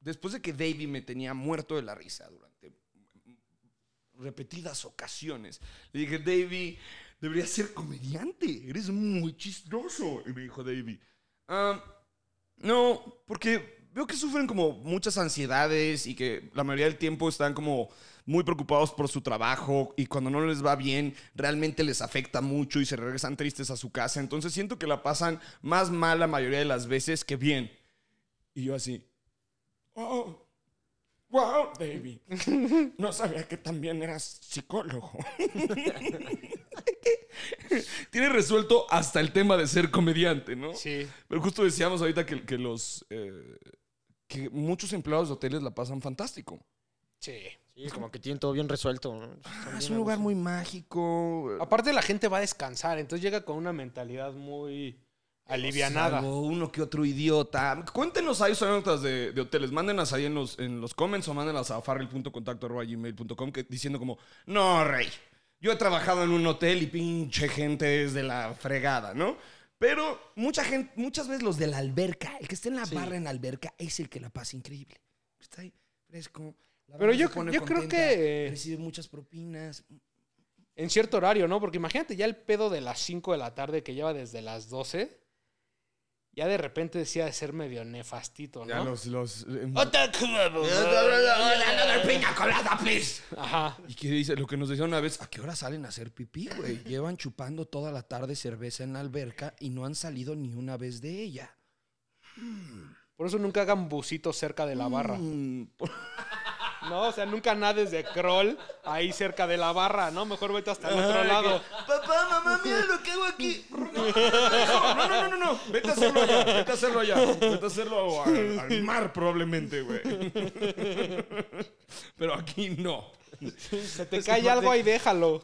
después de que Davey me tenía muerto de la risa durante repetidas ocasiones, le dije, Davey, deberías ser comediante, eres muy chistoso. Y me dijo Davey, no, porque veo que sufren como muchas ansiedades y que la mayoría del tiempo están como muy preocupados por su trabajo y cuando no les va bien realmente les afecta mucho y se regresan tristes a su casa. Entonces siento que la pasan más mal la mayoría de las veces que bien. Y yo así, oh, wow, Davey, no sabía que también eras psicólogo. Tiene resuelto hasta el tema de ser comediante, ¿no? Sí. Pero justo decíamos ahorita que muchos empleados de hoteles la pasan fantástico. Sí. Sí, como que tienen todo bien resuelto, ¿no? Ah, es un lugar muy mágico. Aparte la gente va a descansar, entonces llega con una mentalidad muy alivianada. Salvo uno que otro idiota. Cuéntenos ahí sus anécdotas de hoteles. Mándenlas ahí en los comments o mándenlas a farrillcontacto@gmail.com diciendo como, no, rey, yo he trabajado en un hotel y pinche gente es de la fregada, ¿no? Pero mucha gente, muchas veces los de la alberca, el que está en la barra en la alberca es el que la pasa increíble. Está ahí fresco. Pero yo creo que recibe muchas propinas. En cierto horario, ¿no? Porque imagínate ya el pedo de las 5 de la tarde que lleva desde las 12. Ya de repente decía de ser medio nefastito, ¿no? Ya los... Ajá. Y que dice, lo que nos decía una vez, ¿a qué hora salen a hacer pipí, güey? Llevan chupando toda la tarde cerveza en la alberca y no han salido ni una vez de ella. Por eso nunca hagan bucitos cerca de la barra. No, o sea, nunca nades de crawl ahí cerca de la barra, ¿no? Mejor vete hasta el otro lado. Papá, mamá, mira lo que hago aquí. No. Vete a hacerlo allá, Vete a hacerlo al mar probablemente, güey. Pero aquí no. Se te cae algo ahí, déjalo.